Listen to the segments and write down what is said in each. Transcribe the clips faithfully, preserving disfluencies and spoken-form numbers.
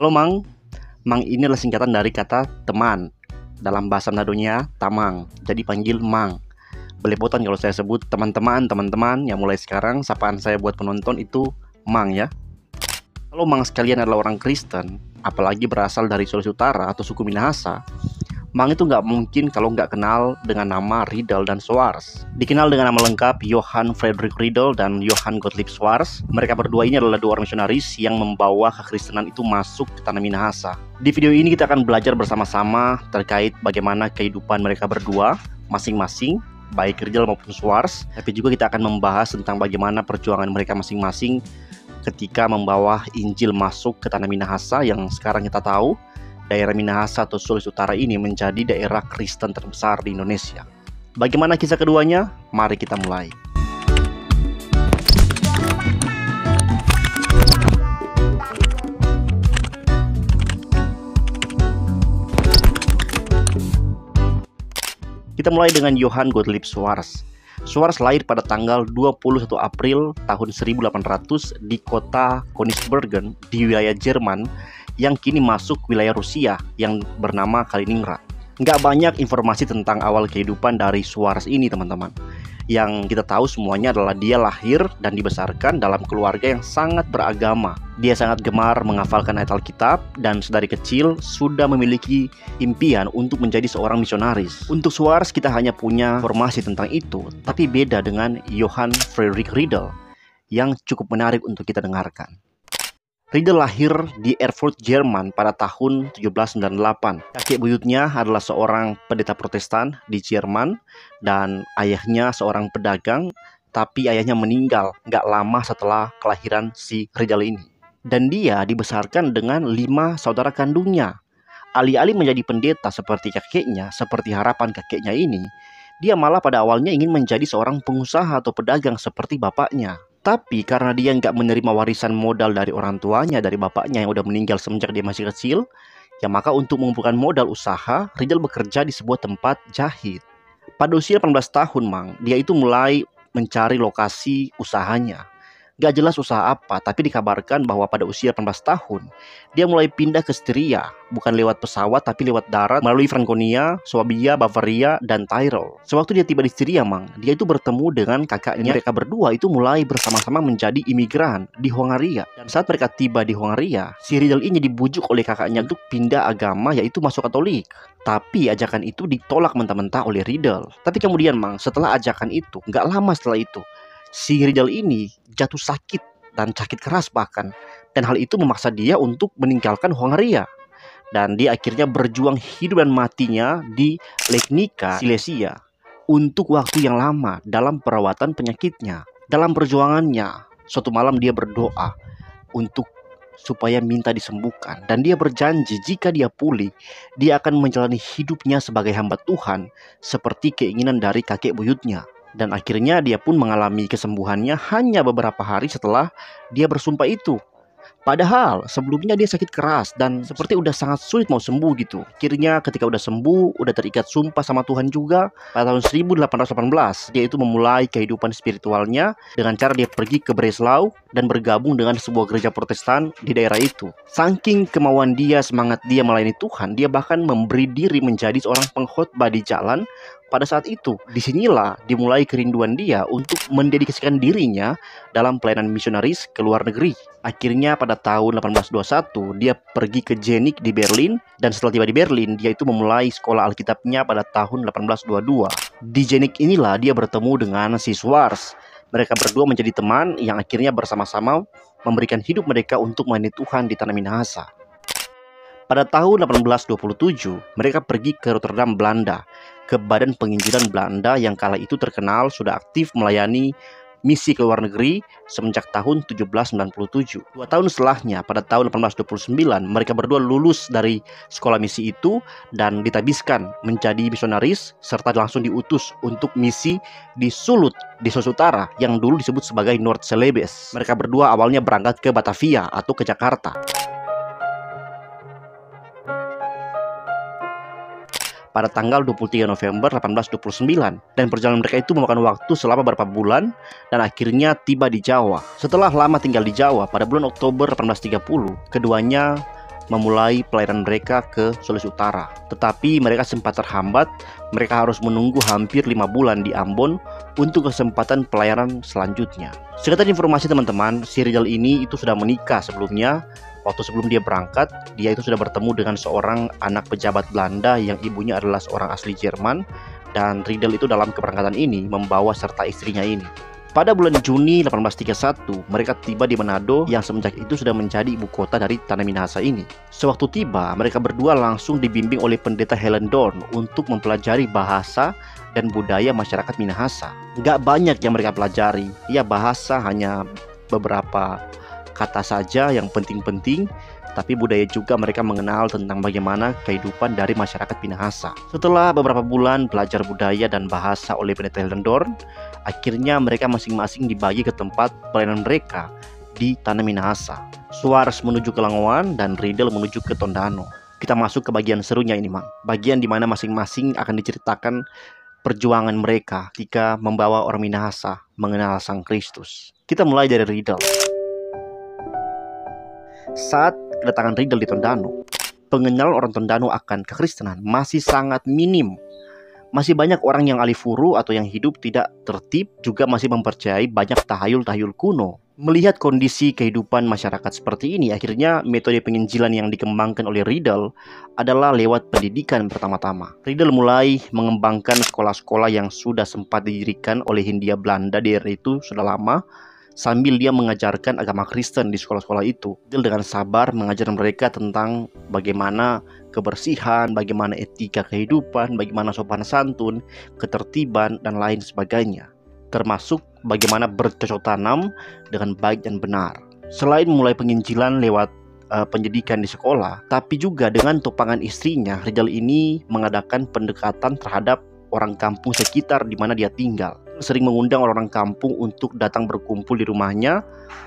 Halo Mang. Mang ini adalah singkatan dari kata teman. Dalam bahasa Manadonya, tamang. Jadi panggil Mang. Belepotan kalau saya sebut teman-teman, teman-teman. Ya mulai sekarang, sapaan saya buat penonton itu Mang ya. Kalau Mang sekalian adalah orang Kristen, apalagi berasal dari Sulawesi Utara atau suku Minahasa, Mang itu nggak mungkin kalau nggak kenal dengan nama Riedel dan Schwarz. Dikenal dengan nama lengkap Johann Friedrich Riedel dan Johann Gottlieb Schwarz. Mereka berdua ini adalah dua orang misionaris yang membawa kekristenan itu masuk ke tanah Minahasa. Di video ini kita akan belajar bersama-sama terkait bagaimana kehidupan mereka berdua, masing-masing, baik Riedel maupun Schwarz. Tapi juga kita akan membahas tentang bagaimana perjuangan mereka masing-masing ketika membawa Injil masuk ke tanah Minahasa yang sekarang kita tahu. Daerah Minahasa atau Sulawesi Utara ini menjadi daerah Kristen terbesar di Indonesia. Bagaimana kisah keduanya? Mari kita mulai. Kita mulai dengan Johann Gottlieb Schwarz. Schwarz lahir pada tanggal dua puluh satu April tahun seribu delapan ratus di kota Königsberg di wilayah Jerman yang kini masuk wilayah Rusia yang bernama Kaliningrad. Nggak banyak informasi tentang awal kehidupan dari Schwarz ini, teman-teman. Yang kita tahu semuanya adalah dia lahir dan dibesarkan dalam keluarga yang sangat beragama. Dia sangat gemar menghafalkan ayat Alkitab dan sedari kecil sudah memiliki impian untuk menjadi seorang misionaris. Untuk Schwarz kita hanya punya informasi tentang itu, tapi beda dengan Johann Friedrich Riedel yang cukup menarik untuk kita dengarkan. Riedel lahir di Erfurt, Jerman pada tahun tujuh belas sembilan puluh delapan. Kakek buyutnya adalah seorang pendeta Protestan di Jerman dan ayahnya seorang pedagang, tapi ayahnya meninggal nggak lama setelah kelahiran si Riedel ini. Dan dia dibesarkan dengan lima saudara kandungnya. Alih-alih menjadi pendeta seperti kakeknya, seperti harapan kakeknya ini, dia malah pada awalnya ingin menjadi seorang pengusaha atau pedagang seperti bapaknya. Tapi karena dia nggak menerima warisan modal dari orang tuanya, dari bapaknya yang udah meninggal semenjak dia masih kecil, ya maka untuk mengumpulkan modal usaha, Riedel bekerja di sebuah tempat jahit. Pada usia delapan belas tahun, Mang, dia itu mulai mencari lokasi usahanya. Gak jelas usaha apa, tapi dikabarkan bahwa pada usia delapan belas tahun, dia mulai pindah ke Styria, bukan lewat pesawat tapi lewat darat melalui Franconia, Swabia, Bavaria, dan Tyrol. Sewaktu dia tiba di Styria, Mang, dia itu bertemu dengan kakaknya. Mereka berdua itu mulai bersama-sama menjadi imigran di Hongaria. Dan saat mereka tiba di Hongaria, si Riedel ini dibujuk oleh kakaknya untuk pindah agama, yaitu masuk Katolik. Tapi ajakan itu ditolak mentah-mentah oleh Riedel. Tapi kemudian, Mang, setelah ajakan itu, nggak lama setelah itu, si Riedel ini jatuh sakit dan sakit keras bahkan. Dan hal itu memaksa dia untuk meninggalkan Hongaria. Dan dia akhirnya berjuang hidup dan matinya di Legnica, Silesia, untuk waktu yang lama dalam perawatan penyakitnya. Dalam perjuangannya, suatu malam dia berdoa untuk supaya minta disembuhkan. Dan dia berjanji jika dia pulih, dia akan menjalani hidupnya sebagai hamba Tuhan seperti keinginan dari kakek buyutnya. Dan akhirnya dia pun mengalami kesembuhannya hanya beberapa hari setelah dia bersumpah itu. Padahal sebelumnya dia sakit keras dan seperti udah sangat sulit mau sembuh gitu. Akhirnya ketika udah sembuh, udah terikat sumpah sama Tuhan juga, pada tahun seribu delapan ratus delapan belas dia itu memulai kehidupan spiritualnya dengan cara dia pergi ke Breslau dan bergabung dengan sebuah gereja Protestan di daerah itu. Saking kemauan dia, semangat dia melayani Tuhan, dia bahkan memberi diri menjadi seorang pengkhotbah di jalan pada saat itu. Disinilah dimulai kerinduan dia untuk mendedikasikan dirinya dalam pelayanan misionaris ke luar negeri. Akhirnya pada tahun delapan belas dua puluh satu dia pergi ke Jenik di Berlin. Dan setelah tiba di Berlin, dia itu memulai sekolah Alkitabnya pada tahun delapan belas dua puluh dua. Di Jenik inilah dia bertemu dengan si Schwarz. Mereka berdua menjadi teman yang akhirnya bersama-sama memberikan hidup mereka untuk melayani Tuhan di tanah Minahasa. Pada tahun delapan belas dua puluh tujuh, mereka pergi ke Rotterdam, Belanda, ke Badan Penginjilan Belanda yang kala itu terkenal sudah aktif melayani misi ke luar negeri semenjak tahun seribu tujuh ratus sembilan puluh tujuh. Dua tahun setelahnya, pada tahun delapan belas dua puluh sembilan, mereka berdua lulus dari sekolah misi itu dan ditabiskan menjadi misionaris serta langsung diutus untuk misi di Sulut, di Sulawesi Utara yang dulu disebut sebagai North Celebes. Mereka berdua awalnya berangkat ke Batavia atau ke Jakarta. Pada tanggal dua puluh tiga November delapan belas dua puluh sembilan, dan perjalanan mereka itu memakan waktu selama beberapa bulan dan akhirnya tiba di Jawa. Setelah lama tinggal di Jawa, pada bulan Oktober delapan belas tiga puluh keduanya memulai pelayaran mereka ke Sulawesi Utara. Tetapi mereka sempat terhambat, mereka harus menunggu hampir lima bulan di Ambon untuk kesempatan pelayaran selanjutnya. Sekedar informasi teman-teman, si Riedel ini itu sudah menikah sebelumnya. Waktu sebelum dia berangkat, dia itu sudah bertemu dengan seorang anak pejabat Belanda yang ibunya adalah seorang asli Jerman, dan Riedel itu dalam keberangkatan ini membawa serta istrinya ini. Pada bulan Juni delapan belas tiga puluh satu, mereka tiba di Manado yang semenjak itu sudah menjadi ibu kota dari tanah Minahasa ini. Sewaktu tiba, mereka berdua langsung dibimbing oleh pendeta Hellendoorn untuk mempelajari bahasa dan budaya masyarakat Minahasa. Nggak banyak yang mereka pelajari, ya bahasa hanya beberapa kata saja yang penting-penting, tapi budaya juga mereka mengenal tentang bagaimana kehidupan dari masyarakat Minahasa. Setelah beberapa bulan belajar budaya dan bahasa oleh pendeta Hellendoorn, akhirnya mereka masing-masing dibagi ke tempat pelayanan mereka di tanah Minahasa. Schwarz menuju ke Langowan dan Riedel menuju ke Tondano. Kita masuk ke bagian serunya ini, Mang. Bagian di mana masing-masing akan diceritakan perjuangan mereka ketika membawa orang Minahasa mengenal Sang Kristus. Kita mulai dari Riedel. Saat kedatangan Riedel di Tondano, pengenalan orang Tondano akan kekristenan masih sangat minim. Masih banyak orang yang alifuru atau yang hidup tidak tertib, juga masih mempercayai banyak tahayul-tahayul kuno. Melihat kondisi kehidupan masyarakat seperti ini, akhirnya metode penginjilan yang dikembangkan oleh Riedel adalah lewat pendidikan pertama-tama. Riedel mulai mengembangkan sekolah-sekolah yang sudah sempat didirikan oleh Hindia Belanda di era itu sudah lama, sambil dia mengajarkan agama Kristen di sekolah-sekolah itu. Riedel dengan sabar mengajar mereka tentang bagaimana kebersihan, bagaimana etika kehidupan, bagaimana sopan santun, ketertiban, dan lain sebagainya. Termasuk bagaimana bercocok tanam dengan baik dan benar. Selain mulai penginjilan lewat uh, pendidikan di sekolah, tapi juga dengan topangan istrinya, Riedel ini mengadakan pendekatan terhadap orang kampung sekitar di mana dia tinggal. Sering mengundang orang-orang kampung untuk datang berkumpul di rumahnya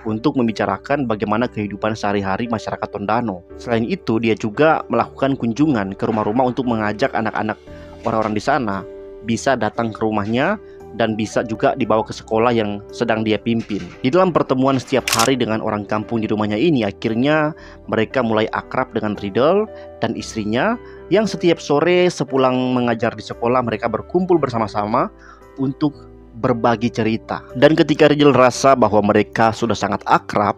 untuk membicarakan bagaimana kehidupan sehari-hari masyarakat Tondano. Selain itu, dia juga melakukan kunjungan ke rumah-rumah untuk mengajak anak-anak orang-orang di sana bisa datang ke rumahnya dan bisa juga dibawa ke sekolah yang sedang dia pimpin. Di dalam pertemuan setiap hari dengan orang kampung di rumahnya ini, akhirnya mereka mulai akrab dengan Riedel dan istrinya yang setiap sore sepulang mengajar di sekolah mereka berkumpul bersama-sama untuk berbagi cerita. Dan ketika Riedel rasa bahwa mereka sudah sangat akrab,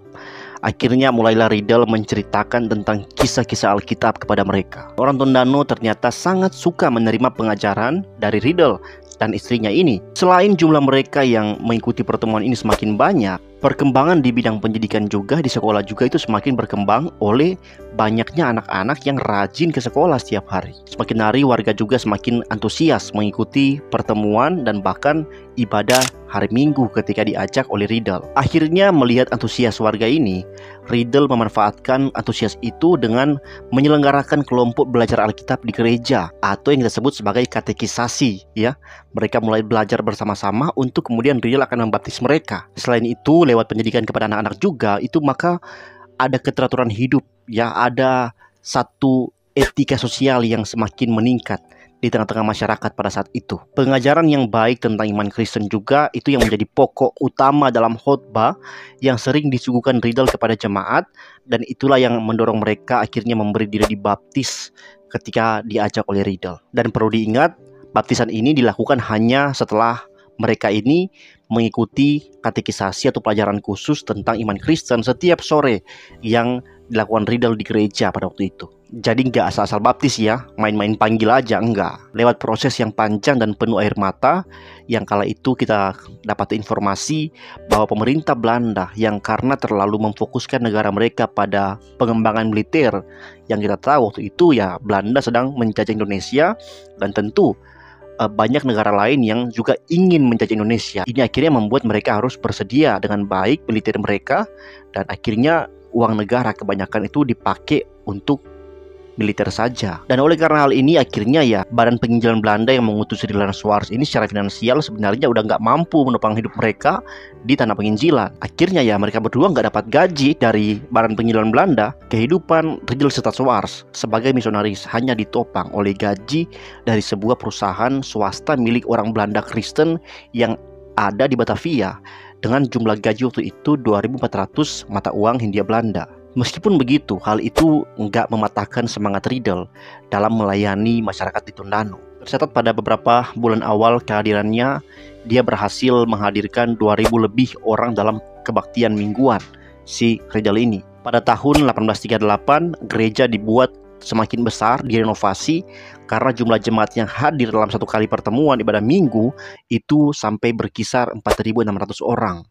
akhirnya mulailah Riedel menceritakan tentang kisah-kisah Alkitab kepada mereka. Orang Tondano ternyata sangat suka menerima pengajaran dari Riedel dan istrinya ini. Selain jumlah mereka yang mengikuti pertemuan ini semakin banyak, perkembangan di bidang pendidikan juga di sekolah juga itu semakin berkembang oleh banyaknya anak-anak yang rajin ke sekolah setiap hari. Semakin hari warga juga semakin antusias mengikuti pertemuan dan bahkan ibadah hari Minggu ketika diajak oleh Riedel. Akhirnya melihat antusias warga ini, Riedel memanfaatkan antusias itu dengan menyelenggarakan kelompok belajar Alkitab di gereja atau yang kita sebut sebagai katekisasi, ya. Mereka mulai belajar bersama-sama untuk kemudian Riedel akan membaptis mereka. Selain itu, lewat pendidikan kepada anak-anak juga itu maka ada keteraturan hidup, ya, ada satu etika sosial yang semakin meningkat di tengah-tengah masyarakat pada saat itu. Pengajaran yang baik tentang iman Kristen juga itu yang menjadi pokok utama dalam khotbah yang sering disuguhkan Riedel kepada jemaat, dan itulah yang mendorong mereka akhirnya memberi diri dibaptis ketika diajak oleh Riedel. Dan perlu diingat, baptisan ini dilakukan hanya setelah mereka ini mengikuti katekisasi atau pelajaran khusus tentang iman Kristen setiap sore yang dilakukan Riedel di gereja pada waktu itu. Jadi nggak asal-asal baptis ya, main-main panggil aja, enggak. Lewat proses yang panjang dan penuh air mata, yang kala itu kita dapat informasi bahwa pemerintah Belanda yang karena terlalu memfokuskan negara mereka pada pengembangan militer, yang kita tahu waktu itu ya Belanda sedang menjajah Indonesia, dan tentu banyak negara lain yang juga ingin menjajah Indonesia. Ini akhirnya membuat mereka harus bersedia dengan baik militer mereka, dan akhirnya uang negara kebanyakan itu dipakai untuk militer saja. Dan oleh karena hal ini akhirnya ya Badan Penginjilan Belanda yang mengutus Riedel dan Schwarz ini secara finansial sebenarnya udah nggak mampu menopang hidup mereka di tanah penginjilan. Akhirnya ya mereka berdua nggak dapat gaji dari Badan Penginjilan Belanda. Kehidupan Riedel serta Schwarz sebagai misionaris hanya ditopang oleh gaji dari sebuah perusahaan swasta milik orang Belanda Kristen yang ada di Batavia dengan jumlah gaji waktu itu dua ribu empat ratus mata uang Hindia Belanda. Meskipun begitu, hal itu enggak mematahkan semangat Riedel dalam melayani masyarakat di Tondano. Tercatat pada beberapa bulan awal kehadirannya, dia berhasil menghadirkan dua ribu lebih orang dalam kebaktian mingguan si Riedel ini. Pada tahun delapan belas tiga puluh delapan, gereja dibuat semakin besar, direnovasi, karena jumlah jemaat yang hadir dalam satu kali pertemuan ibadah minggu itu sampai berkisar empat ribu enam ratus orang.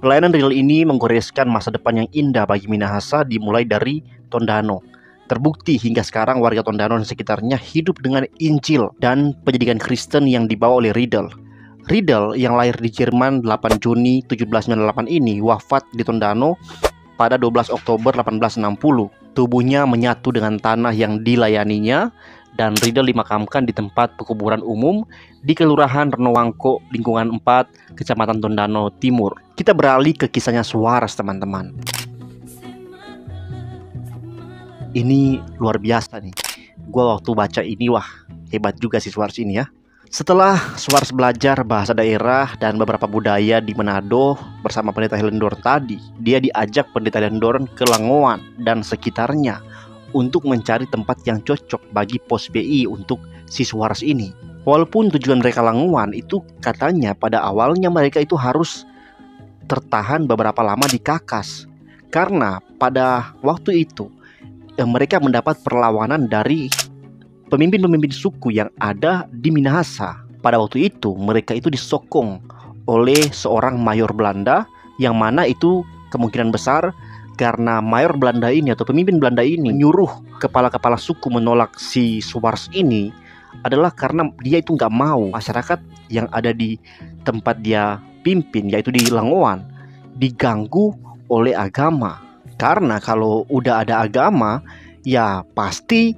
Pelayanan Riedel ini menggoreskan masa depan yang indah bagi Minahasa dimulai dari Tondano. Terbukti hingga sekarang warga Tondano dan sekitarnya hidup dengan Injil dan pendidikan Kristen yang dibawa oleh Riedel. Riedel yang lahir di Jerman delapan Juni tujuh belas sembilan puluh delapan ini wafat di Tondano pada dua belas Oktober delapan belas enam puluh. Tubuhnya menyatu dengan tanah yang dilayaninya dan Riedel dimakamkan di tempat pekuburan umum di Kelurahan Renowangko, lingkungan empat, Kecamatan Tondano Timur. Kita beralih ke kisahnya Schwarz, teman-teman. Ini luar biasa nih. Gua waktu baca ini, wah hebat juga si Schwarz ini ya. Setelah Schwarz belajar bahasa daerah dan beberapa budaya di Manado bersama pendeta Hellendoorn tadi, dia diajak pendeta Hellendoorn ke Langowan dan sekitarnya untuk mencari tempat yang cocok bagi pos B I untuk si Schwarz ini. Walaupun tujuan mereka Langowan itu katanya pada awalnya mereka itu harus tertahan beberapa lama di Kakas, karena pada waktu itu mereka mendapat perlawanan dari pemimpin-pemimpin suku yang ada di Minahasa. Pada waktu itu mereka itu disokong oleh seorang mayor Belanda, yang mana itu kemungkinan besar karena mayor Belanda ini atau pemimpin Belanda ini menyuruh kepala-kepala suku menolak si Schwarz ini, adalah karena dia itu nggak mau masyarakat yang ada di tempat dia pimpin, yaitu di Langowan, diganggu oleh agama. Karena kalau udah ada agama, ya pasti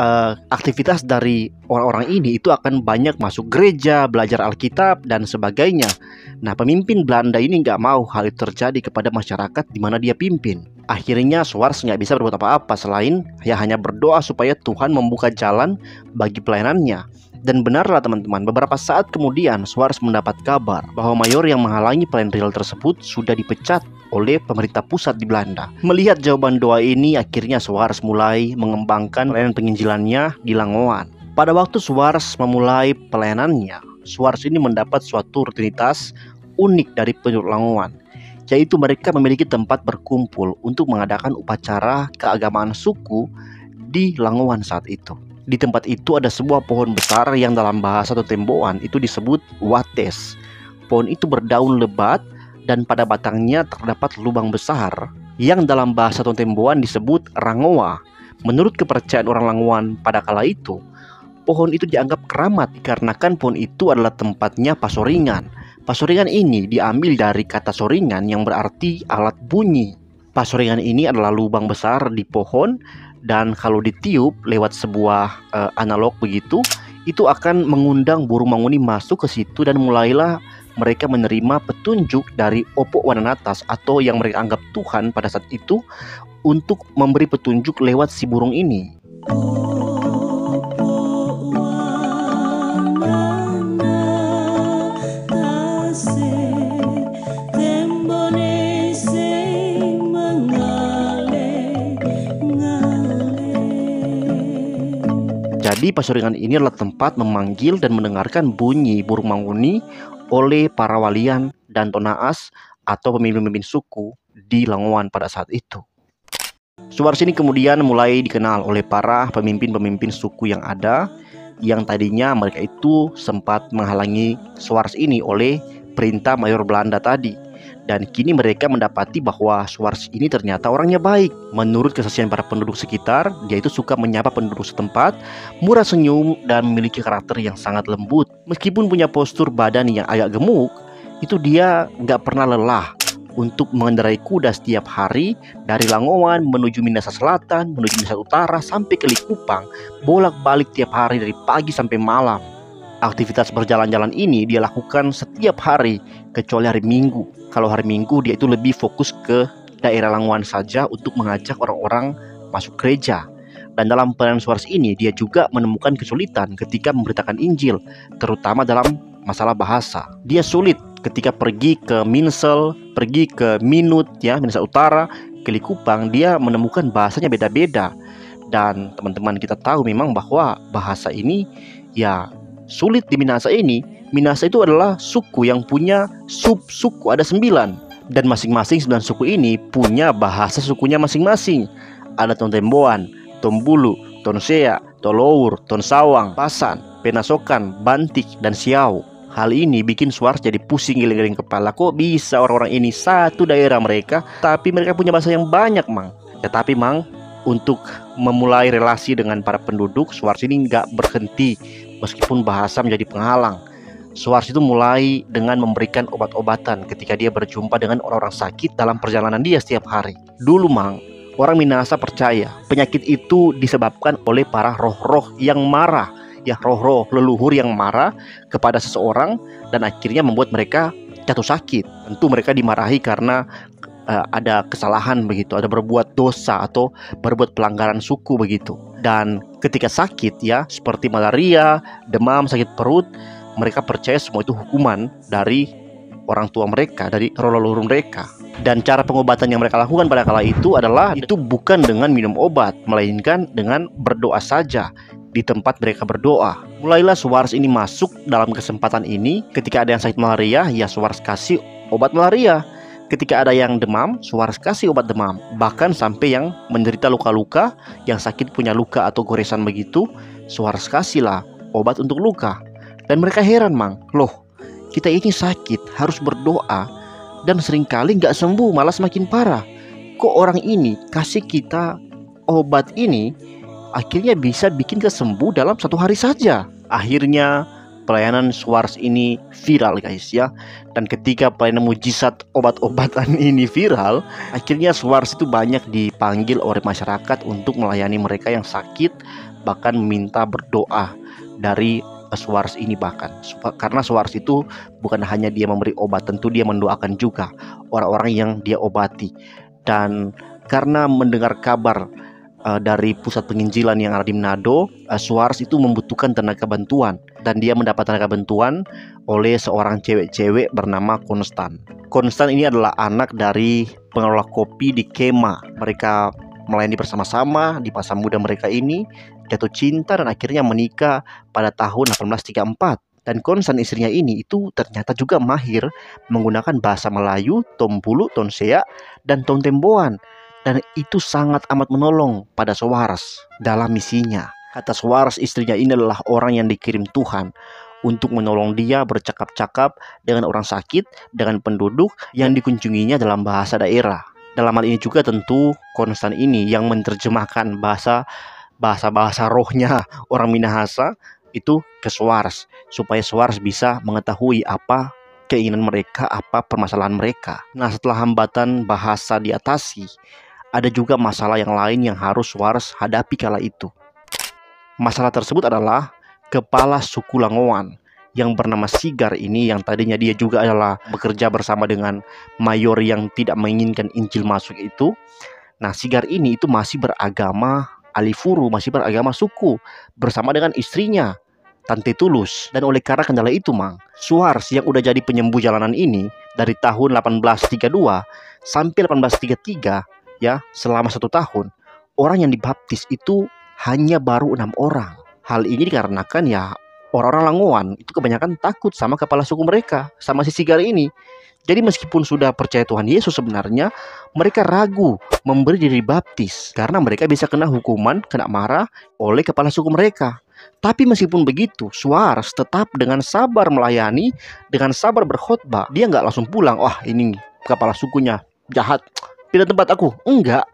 uh, aktivitas dari orang-orang ini itu akan banyak masuk gereja, belajar Alkitab, dan sebagainya. Nah, pemimpin Belanda ini nggak mau hal itu terjadi kepada masyarakat di mana dia pimpin. Akhirnya Schwarz nggak bisa berbuat apa-apa selain ya hanya berdoa supaya Tuhan membuka jalan bagi pelayanannya. Dan benarlah teman-teman, beberapa saat kemudian Schwarz mendapat kabar bahwa mayor yang menghalangi pelayan Riedel tersebut sudah dipecat oleh pemerintah pusat di Belanda. Melihat jawaban doa ini, akhirnya Schwarz mulai mengembangkan pelayanan penginjilannya di Langowan. Pada waktu Schwarz memulai pelayanannya, Schwarz ini mendapat suatu rutinitas unik dari penduduk Langowan, yaitu mereka memiliki tempat berkumpul untuk mengadakan upacara keagamaan suku di Langowan saat itu. Di tempat itu ada sebuah pohon besar yang dalam bahasa Tontemboan itu disebut wates. Pohon itu berdaun lebat dan pada batangnya terdapat lubang besar yang dalam bahasa Tontemboan disebut rangowa. Menurut kepercayaan orang Langowan pada kala itu, pohon itu dianggap keramat dikarenakan pohon itu adalah tempatnya pasoringan. Pasoringan ini diambil dari kata soringan yang berarti alat bunyi. Pasoringan ini adalah lubang besar di pohon, dan kalau ditiup lewat sebuah e, analog begitu, itu akan mengundang burung Manguni masuk ke situ, dan mulailah mereka menerima petunjuk dari Opok Wananatas atau yang mereka anggap Tuhan pada saat itu untuk memberi petunjuk lewat si burung ini. Di pasoringan ini adalah tempat memanggil dan mendengarkan bunyi burung Manguni oleh para walian dan tonaas atau pemimpin-pemimpin suku di Langowan pada saat itu. Schwarz ini kemudian mulai dikenal oleh para pemimpin-pemimpin suku yang ada, yang tadinya mereka itu sempat menghalangi Schwarz ini oleh perintah mayor Belanda tadi. Dan kini mereka mendapati bahwa Schwarz ini ternyata orangnya baik. Menurut kesaksian para penduduk sekitar, dia itu suka menyapa penduduk setempat, murah senyum, dan memiliki karakter yang sangat lembut. Meskipun punya postur badan yang agak gemuk, itu dia nggak pernah lelah untuk mengendarai kuda setiap hari dari Langowan menuju Minahasa Selatan, menuju Minahasa Utara, sampai ke Likupang, bolak-balik tiap hari dari pagi sampai malam. Aktivitas berjalan-jalan ini dia lakukan setiap hari, kecuali hari Minggu. Kalau hari Minggu dia itu lebih fokus ke daerah Langowan saja untuk mengajak orang-orang masuk gereja. Dan dalam pelayanan Schwarz ini dia juga menemukan kesulitan ketika memberitakan Injil, terutama dalam masalah bahasa. Dia sulit ketika pergi ke Minsel, pergi ke Minut, ya, Minahasa Utara, ke Likupang, dia menemukan bahasanya beda-beda. Dan teman-teman kita tahu memang bahwa bahasa ini ya sulit di Minahasa ini. Minahasa itu adalah suku yang punya sub-suku, ada sembilan. Dan masing-masing sembilan suku ini punya bahasa sukunya masing-masing. Ada Tontemboan, Tombulu, Tonsea, Tolour, Tonsawang, Pasan, Penasokan, Bantik, dan Siau. Hal ini bikin Schwarz jadi pusing giling-giling kepala. Kok bisa orang-orang ini satu daerah mereka, tapi mereka punya bahasa yang banyak, Mang? Tetapi, Mang, untuk memulai relasi dengan para penduduk, Schwarz ini nggak berhenti meskipun bahasa menjadi penghalang. Schwarz itu mulai dengan memberikan obat-obatan ketika dia berjumpa dengan orang-orang sakit dalam perjalanan dia setiap hari. Dulu, Mang, orang Minahasa percaya penyakit itu disebabkan oleh para roh-roh yang marah, ya, roh-roh leluhur yang marah kepada seseorang dan akhirnya membuat mereka jatuh sakit. Tentu mereka dimarahi karena uh, ada kesalahan begitu, ada berbuat dosa atau berbuat pelanggaran suku begitu. Dan ketika sakit, ya, seperti malaria, demam, sakit perut, mereka percaya semua itu hukuman dari orang tua mereka, dari roh leluhur mereka. Dan cara pengobatan yang mereka lakukan pada kala itu adalah itu bukan dengan minum obat, melainkan dengan berdoa saja. Di tempat mereka berdoa, mulailah Schwarz ini masuk dalam kesempatan ini. Ketika ada yang sakit malaria, ya Schwarz kasih obat malaria. Ketika ada yang demam, Schwarz kasih obat demam. Bahkan sampai yang menderita luka-luka, yang sakit punya luka atau goresan begitu, Schwarz kasihlah obat untuk luka. Dan mereka heran, Mang, loh, kita ini sakit, harus berdoa, dan seringkali nggak sembuh, malah semakin parah. Kok orang ini kasih kita obat ini, akhirnya bisa bikin kita sembuh dalam satu hari saja. Akhirnya pelayanan Schwarz ini viral, guys, ya. Dan ketika pelayanan mujizat obat-obatan ini viral, akhirnya Schwarz itu banyak dipanggil oleh masyarakat untuk melayani mereka yang sakit, bahkan minta berdoa dari Schwarz ini bahkan. Karena Schwarz itu bukan hanya dia memberi obat, tentu dia mendoakan juga orang-orang yang dia obati. Dan karena mendengar kabar uh, dari pusat penginjilan yang ada di Manado, uh, Schwarz itu membutuhkan tenaga bantuan. Dan dia mendapat tenaga bantuan oleh seorang cewek-cewek bernama Konstan. Konstan ini adalah anak dari pengelola kopi di Kema. Mereka melayani bersama-sama di masa muda mereka ini, jatuh cinta dan akhirnya menikah pada tahun delapan belas tiga puluh empat. Dan Konstan istrinya ini itu ternyata juga mahir menggunakan bahasa Melayu, Tombulu, Tonsea, dan Tontemboan. Dan itu sangat amat menolong pada Schwarz dalam misinya. Kata Schwarz, istrinya ini adalah orang yang dikirim Tuhan untuk menolong dia bercakap-cakap dengan orang sakit, dengan penduduk yang dikunjunginya dalam bahasa daerah. Dalam hal ini juga tentu Konstan ini yang menerjemahkan bahasa bahasa-bahasa rohnya orang Minahasa itu ke Schwarz, supaya Schwarz bisa mengetahui apa keinginan mereka, apa permasalahan mereka. Nah, setelah hambatan bahasa diatasi, ada juga masalah yang lain yang harus Schwarz hadapi kala itu. Masalah tersebut adalah kepala suku Langowan yang bernama Sigar ini, yang tadinya dia juga adalah bekerja bersama dengan mayor yang tidak menginginkan Injil masuk itu. Nah, Sigar ini itu masih beragama Alifuru, masih beragama suku, bersama dengan istrinya Tante Tulus. Dan oleh karena kendala itu, Mang, Schwarz yang udah jadi penyembuh jalanan ini dari tahun delapan belas tiga puluh dua sampai delapan belas tiga puluh tiga, ya, selama satu tahun, orang yang dibaptis itu hanya baru enam orang. Hal ini dikarenakan ya orang-orang Langowan itu kebanyakan takut sama kepala suku mereka, sama si Sigar ini. Jadi meskipun sudah percaya Tuhan Yesus, sebenarnya mereka ragu memberi diri baptis karena mereka bisa kena hukuman, kena marah oleh kepala suku mereka. Tapi meskipun begitu, Schwarz tetap dengan sabar melayani, dengan sabar berkhotbah. Dia nggak langsung pulang, wah ini kepala sukunya jahat, pindah tempat aku. Enggak,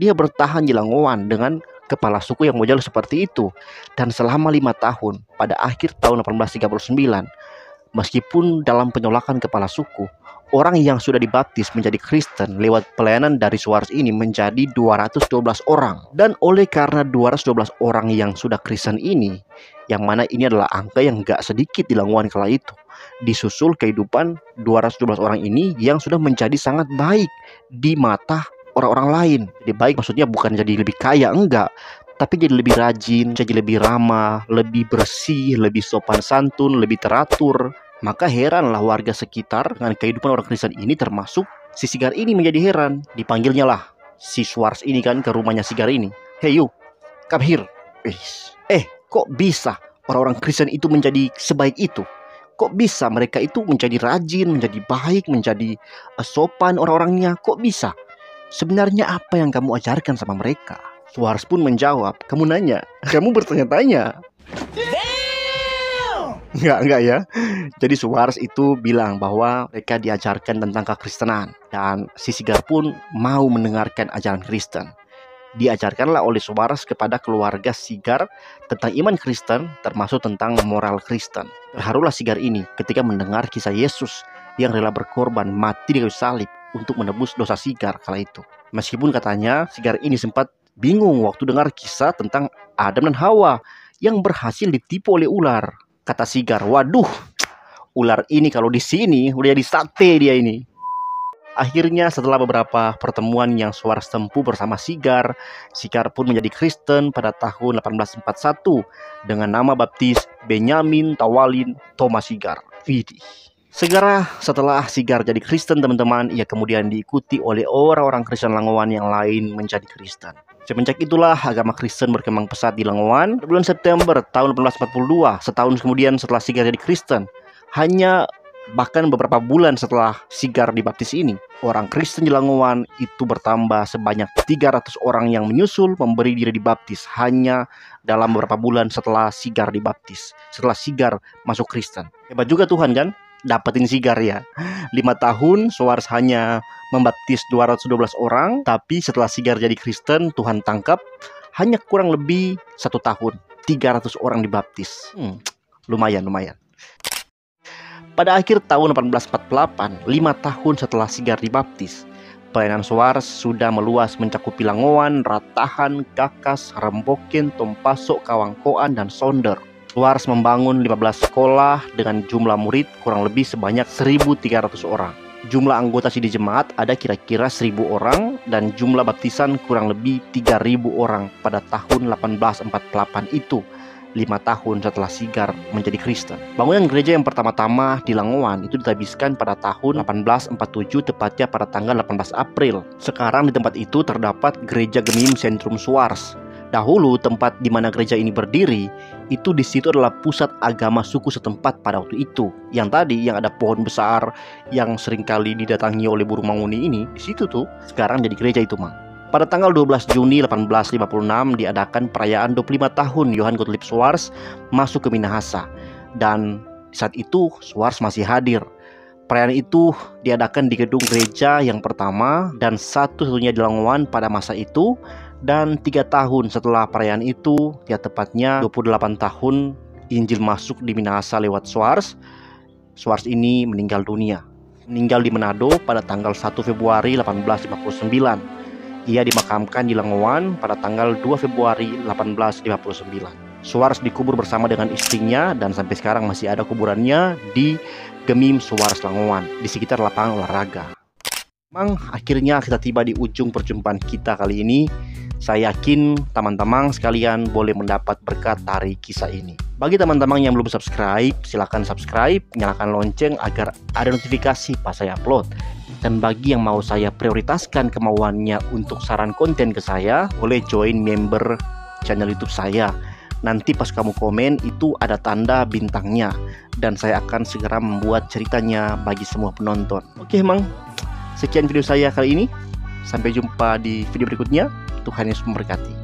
dia bertahan di Langowan dengan kepala suku yang mojal seperti itu. Dan selama lima tahun, pada akhir tahun delapan belas tiga puluh sembilan, meskipun dalam penolakan kepala suku, orang yang sudah dibaptis menjadi Kristen lewat pelayanan dari Schwarz ini menjadi dua ratus dua belas orang. Dan oleh karena dua ratus dua belas orang yang sudah Kristen ini, yang mana ini adalah angka yang gak sedikit di Langowan kala itu, disusul kehidupan dua ratus dua belas orang ini yang sudah menjadi sangat baik di mata orang-orang lain. Jadi baik maksudnya bukan jadi lebih kaya, enggak, tapi jadi lebih rajin, jadi lebih ramah, lebih bersih, lebih sopan santun, lebih teratur. Maka heranlah warga sekitar dengan kehidupan orang Kristen ini, termasuk si Sigar ini menjadi heran. Dipanggilnya lah si Schwarz ini kan ke rumahnya Sigar ini. Hey you, come here. Eh, kok bisa orang-orang Kristen itu menjadi sebaik itu? Kok bisa mereka itu menjadi rajin, menjadi baik, menjadi sopan orang-orangnya? Kok bisa? Sebenarnya apa yang kamu ajarkan sama mereka? Schwarz pun menjawab, kamu nanya, kamu bertanya-tanya. Enggak, enggak ya. Jadi Schwarz itu bilang bahwa mereka diajarkan tentang kekristenan. Dan si Sigar pun mau mendengarkan ajaran Kristen. Diajarkanlah oleh Schwarz kepada keluarga Sigar tentang iman Kristen, termasuk tentang moral Kristen. Terharulah Sigar ini ketika mendengar kisah Yesus yang rela berkorban mati di kayu salib untuk menebus dosa Sigar kala itu. Meskipun katanya Sigar ini sempat bingung waktu dengar kisah tentang Adam dan Hawa yang berhasil ditipu oleh ular. Kata Sigar, waduh, ular ini kalau di sini udah jadi sate dia ini. Akhirnya setelah beberapa pertemuan yang Schwarz tempuh bersama Sigar, Sigar pun menjadi Kristen pada tahun delapan belas empat puluh satu dengan nama baptis Benyamin Tawalin Thomas Sigar. Widih. Segera setelah Sigar jadi Kristen, teman-teman, ia kemudian diikuti oleh orang-orang Kristen Langowan yang lain menjadi Kristen. Semenjak itulah agama Kristen berkembang pesat di Langowan. Bulan September tahun delapan belas empat puluh dua, setahun kemudian setelah Sigar jadi Kristen, hanya bahkan beberapa bulan setelah Sigar dibaptis ini, orang Kristen di Langowan itu bertambah sebanyak tiga ratus orang yang menyusul memberi diri dibaptis hanya dalam beberapa bulan setelah Sigar dibaptis, setelah Sigar masuk Kristen. Hebat juga Tuhan kan? Dapetin Sigar ya. Lima tahun Schwarz hanya membaptis dua ratus dua belas orang, tapi setelah Sigar jadi Kristen, Tuhan tangkap, hanya kurang lebih satu tahun tiga ratus orang dibaptis. hmm, Lumayan, lumayan. Pada akhir tahun delapan belas empat puluh delapan, lima tahun setelah Sigar dibaptis, pelayanan Schwarz sudah meluas mencakupi Langowan, Ratahan, Kakas, Remboken, Tompasok, Kawangkoan, dan Sonder. Schwarz membangun lima belas sekolah dengan jumlah murid kurang lebih sebanyak seribu tiga ratus orang. Jumlah anggota sidhi jemaat ada kira-kira seribu orang dan jumlah baptisan kurang lebih tiga ribu orang pada tahun delapan belas empat puluh delapan itu. lima tahun setelah Sigar menjadi Kristen. Bangunan gereja yang pertama-tama di Langowan itu ditabiskan pada tahun delapan belas empat puluh tujuh, tepatnya pada tanggal delapan belas April. Sekarang di tempat itu terdapat Gereja Gemim Sentrum Schwarz. Dahulu tempat di mana gereja ini berdiri, itu di situ adalah pusat agama suku setempat pada waktu itu. Yang tadi yang ada pohon besar yang seringkali didatangi oleh burung manguni ini, di situ tuh sekarang jadi gereja itu, Mang. Pada tanggal dua belas Juni delapan belas lima puluh enam diadakan perayaan dua puluh lima tahun Johann Gottlieb Schwarz masuk ke Minahasa. Dan saat itu Schwarz masih hadir. Perayaan itu diadakan di gedung gereja yang pertama dan satu-satunya di Langowan pada masa itu. Dan tiga tahun setelah perayaan itu, ya tepatnya dua puluh delapan tahun Injil masuk di Minahasa lewat Schwarz. Schwarz ini meninggal dunia. Meninggal di Manado pada tanggal satu Februari delapan belas lima puluh sembilan. Ia dimakamkan di Langowan pada tanggal dua Februari delapan belas lima puluh sembilan. Schwarz dikubur bersama dengan istrinya dan sampai sekarang masih ada kuburannya di Gemim Schwarz Langowan di sekitar lapangan olahraga. Memang akhirnya kita tiba di ujung perjumpaan kita kali ini. Saya yakin teman-teman sekalian boleh mendapat berkat dari kisah ini. Bagi teman-teman yang belum subscribe, silahkan subscribe, nyalakan lonceng agar ada notifikasi pas saya upload. Dan bagi yang mau saya prioritaskan kemauannya untuk saran konten ke saya, boleh join member channel YouTube saya. Nanti pas kamu komen itu ada tanda bintangnya, dan saya akan segera membuat ceritanya bagi semua penonton. Oke Mang, sekian video saya kali ini. Sampai jumpa di video berikutnya. Tuhan Yesus memberkati.